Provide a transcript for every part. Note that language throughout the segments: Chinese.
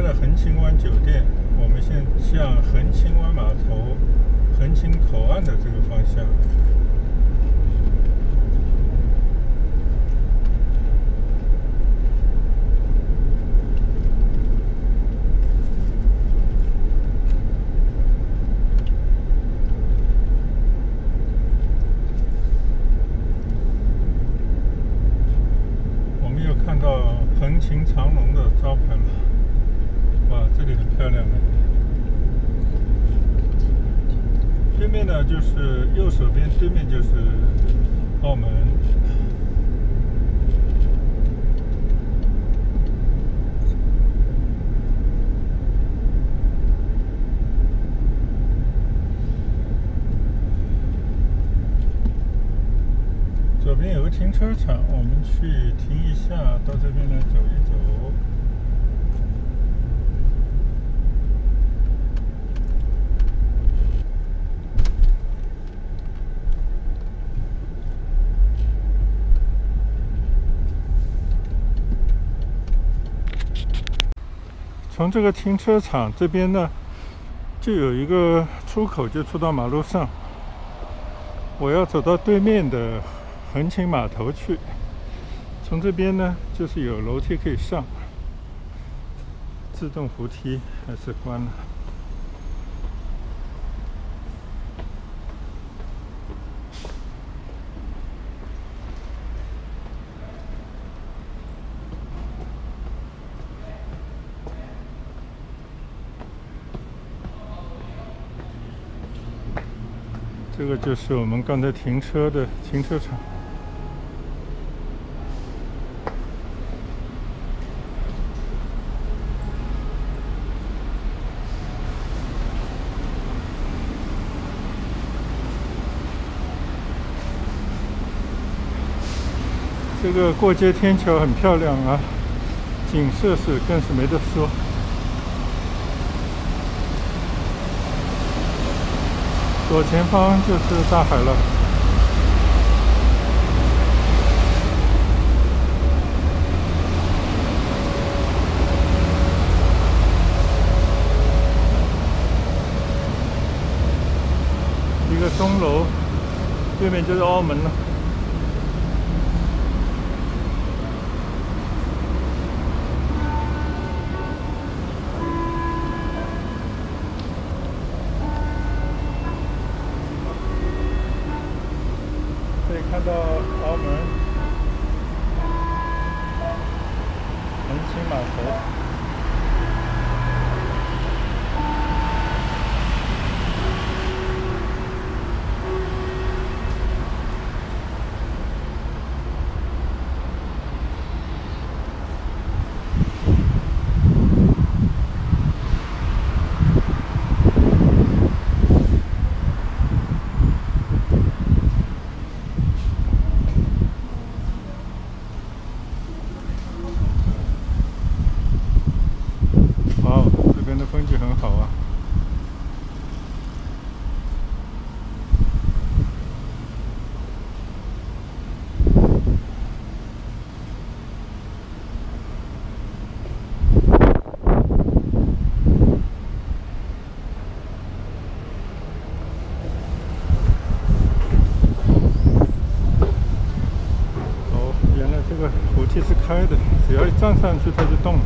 开了恒清湾酒店，我们现向恒清湾码头、恒清口岸的这个方向。 横琴长龙的招牌嘛，哇，这里很漂亮的。对面呢就是右手边，对面就是澳门。左边有个停车场，我们去停一下，到这边来走一走。 从这个停车场这边呢，就有一个出口，就出到马路上。我要走到对面的横琴码头去。从这边呢，就是有楼梯可以上，自动扶梯还是关了。这个就是我们刚才停车的停车场。这个过街天桥很漂亮啊，景色是更是没得说。 左前方就是大海了。一个钟楼，对面就是澳门了。 看到澳门恒清码头。 开的，只要一站上去，它就动了。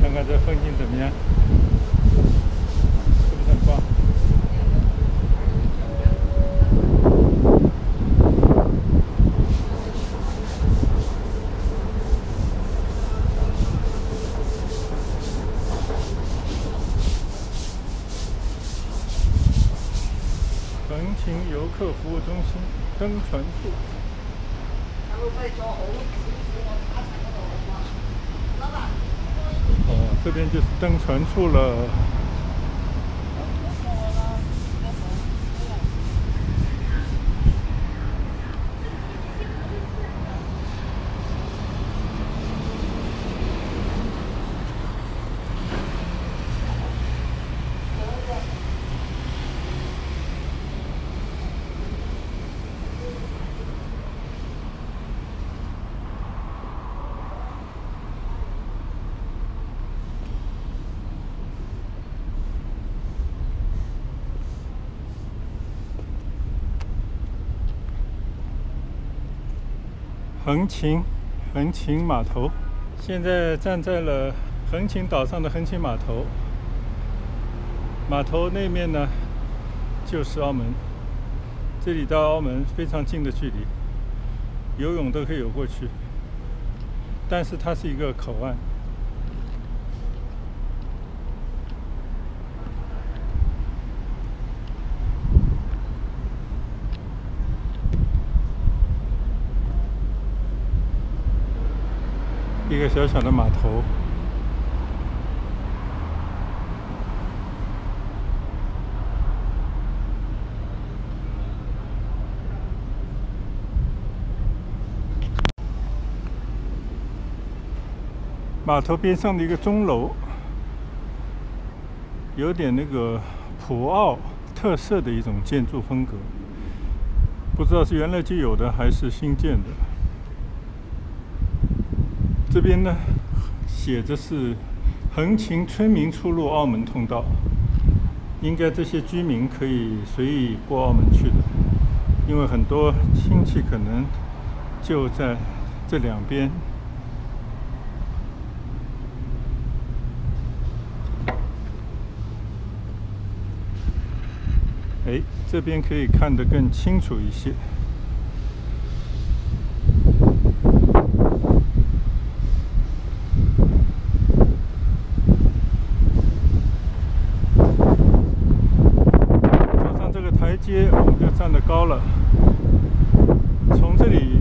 看看这风景怎么样，是不是很棒？横琴游客服务中心。 登船处。哦，这边就是登船处了。横琴码头。现在站在了横琴岛上的横琴码头，码头那面呢就是澳门，这里到澳门非常近的距离，游泳都可以游过去。但是它是一个口岸。 一个小小的码头，码头边上的一个钟楼，有点那个葡澳特色的一种建筑风格，不知道是原来就有的还是新建的。 这边呢，写着是横琴村民出入澳门通道，应该这些居民可以随意过澳门去的，因为很多亲戚可能就在这两边。哎，这边可以看得更清楚一些。 我们就站得高了，从这里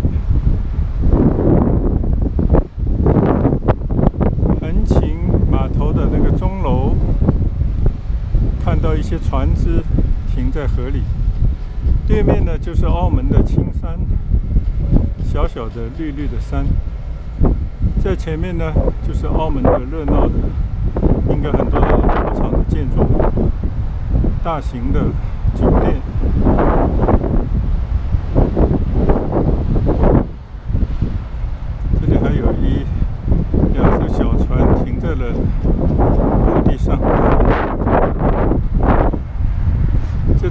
横琴码头的那个钟楼，看到一些船只停在河里。对面呢就是澳门的青山，小小的绿绿的山。在前面呢就是澳门的热闹的，应该很多的赌场的建筑，大型的酒店。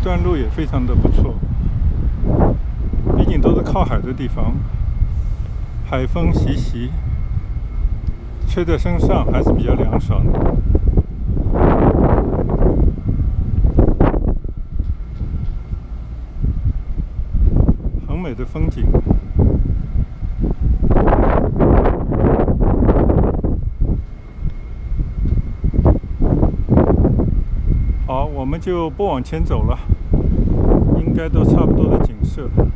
段路也非常的不错，毕竟都是靠海的地方，海风习习，吹在身上还是比较凉爽的。很美的风景。 好，我们就不往前走了，应该都差不多的景色了。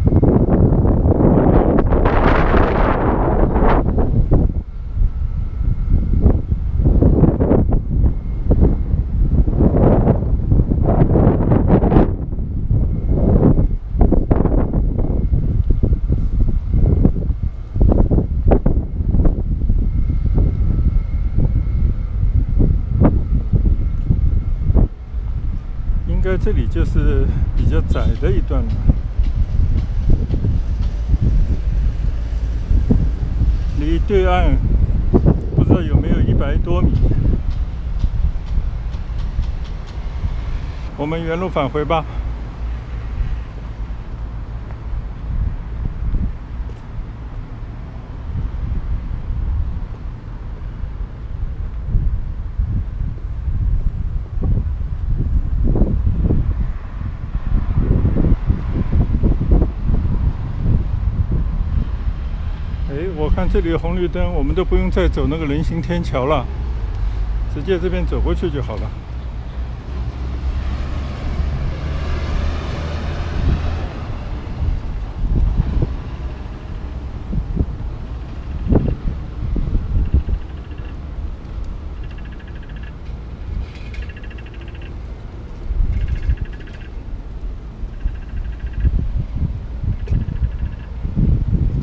这里就是比较窄的一段了。离对岸不知道有没有100多米。我们原路返回吧。看这里有红绿灯，我们都不用再走那个人行天桥了，直接这边走过去就好了。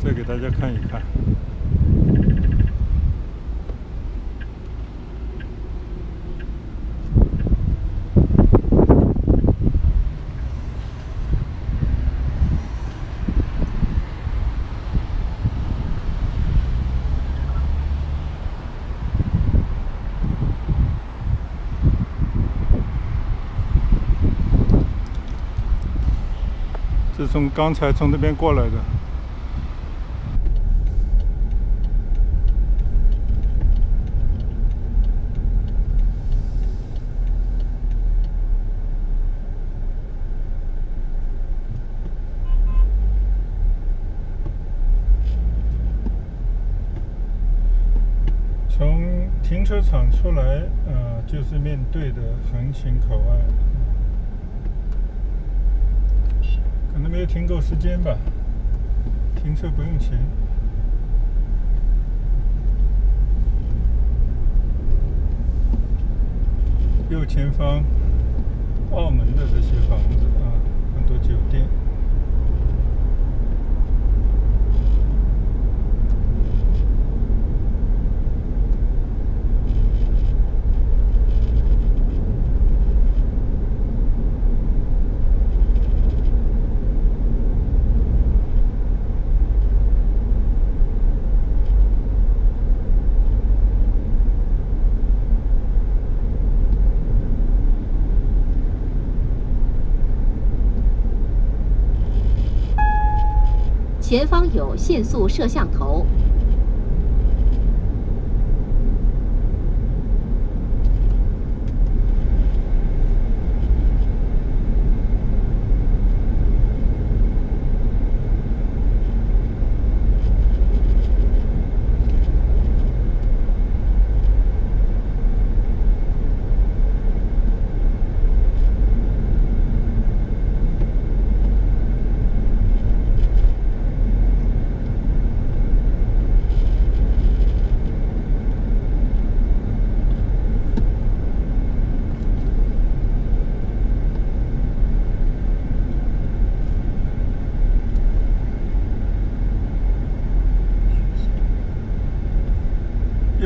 再给大家看一看。 是从刚才从那边过来的。停车场出来，就是面对的横琴口岸，可能没有停够时间吧，停车不用钱。 右前方，澳门的这些房子啊，很多酒店。前方有限速摄像头。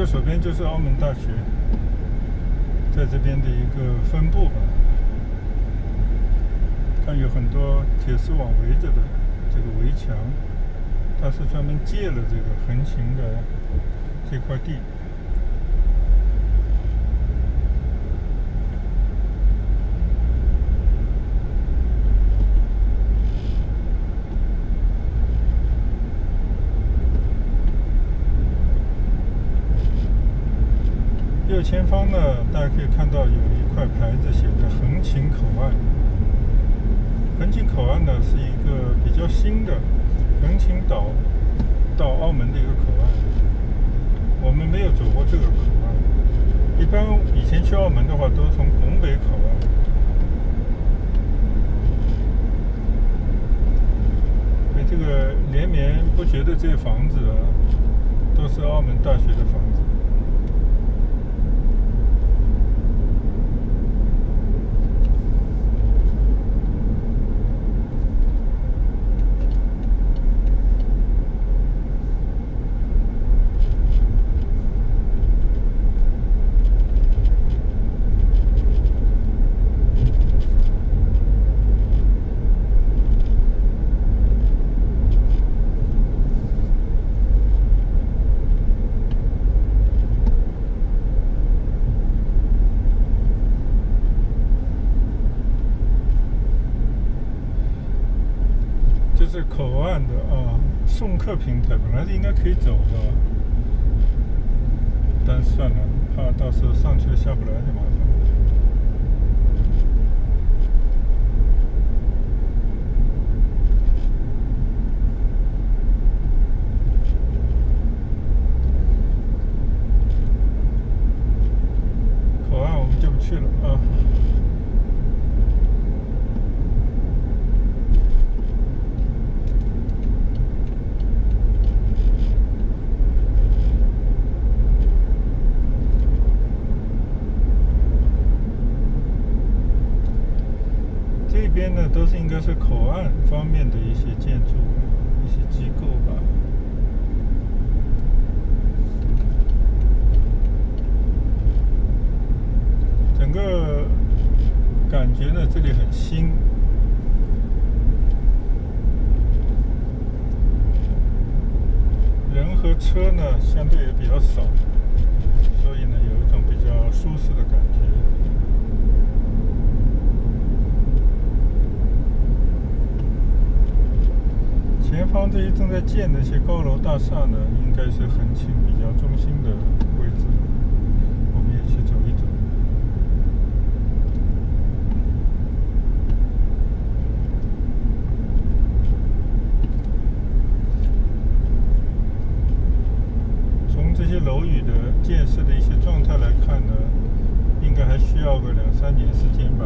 左边就是澳门大学，在这边的一个分部吧。看有很多铁丝网围着的这个围墙，它是专门借了这个横琴的这块地。 右前方呢，大家可以看到有一块牌子写着“横琴口岸”。横琴口岸呢是一个比较新的横琴岛到澳门的一个口岸，我们没有走过这个口岸。一般以前去澳门的话，都是从拱北口岸。 这个连绵不绝的这些房子啊，都是澳门大学的房子。 是口岸的啊，送客平台本来是应该可以走的，但算了，怕到时候上去了下不来就麻烦了。口岸我们就不去了啊。 都是应该是口岸方面的一些建筑、一些机构吧。整个感觉呢，这里很新。人和车呢，相对也比较少，所以呢，有一种比较舒适的感觉。 前方这些正在建的一些高楼大厦呢，应该是横琴比较中心的位置，我们也去走一走。从这些楼宇的建设的一些状态。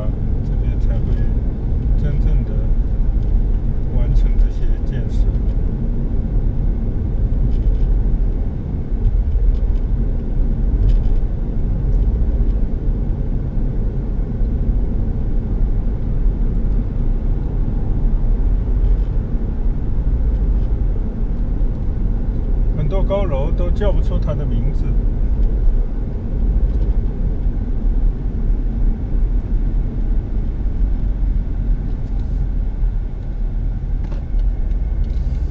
它这边才会真正的完成这些建设。 高楼都叫不出它的名字。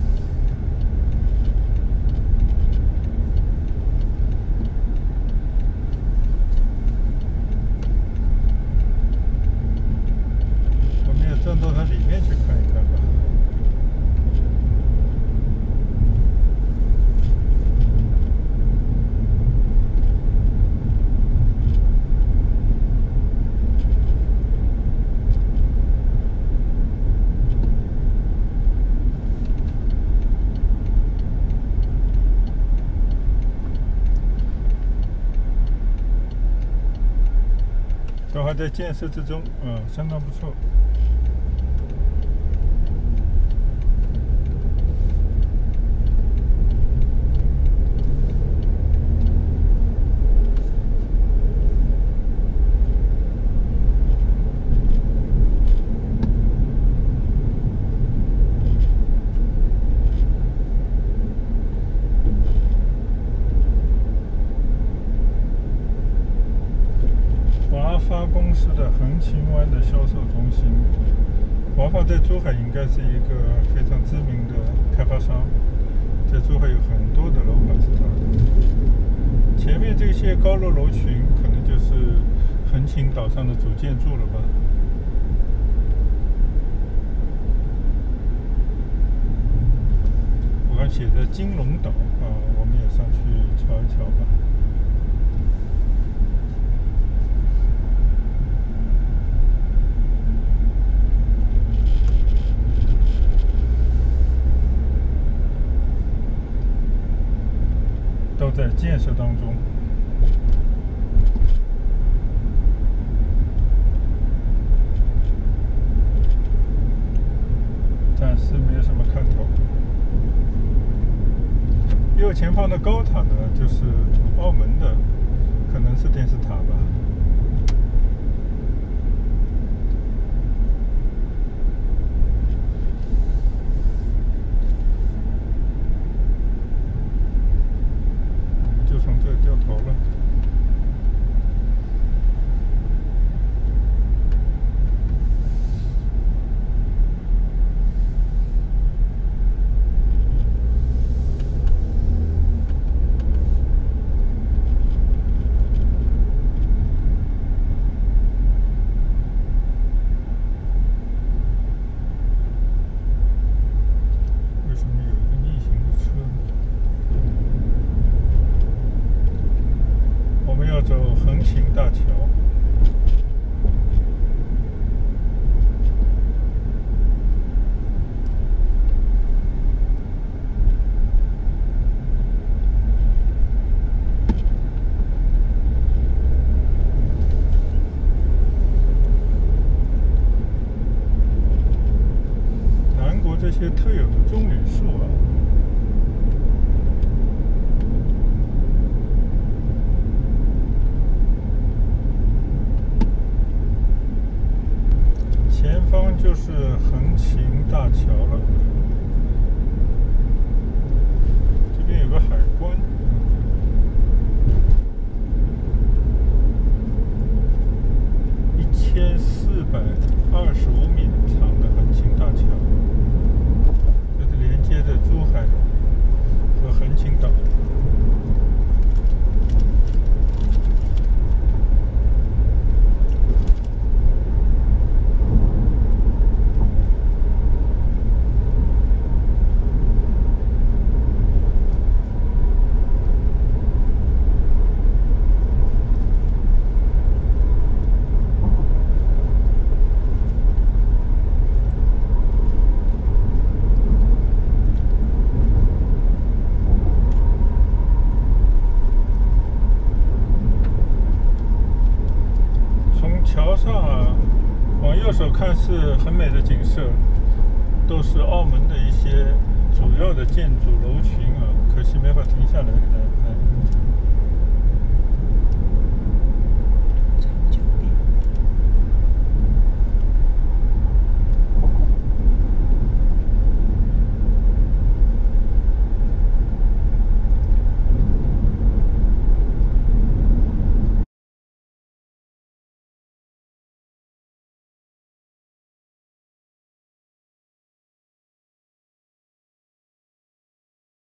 我们也钻到它里面去看一看吧。 都还在建设之中，相当不错。华发公司的横琴湾的销售中心，华发在珠海应该是一个非常知名的开发商，在珠海有很多的楼盘是它的。前面这些高楼楼群可能就是横琴岛上的主建筑了吧。 我看写着金龙岛啊，我们也上去瞧一瞧吧。 都在建设当中。暂时没有什么看头。右前方的高塔呢，就是澳门的，可能是电视塔吧。 这些特有的棕榈树啊，前方就是横琴大桥了。这边有个海关。 1425米长的横琴大桥，这是连接着珠海和横琴岛。看似很美的景色，都是澳门的一些主要的建筑楼群啊，可惜没法停下来给大家拍。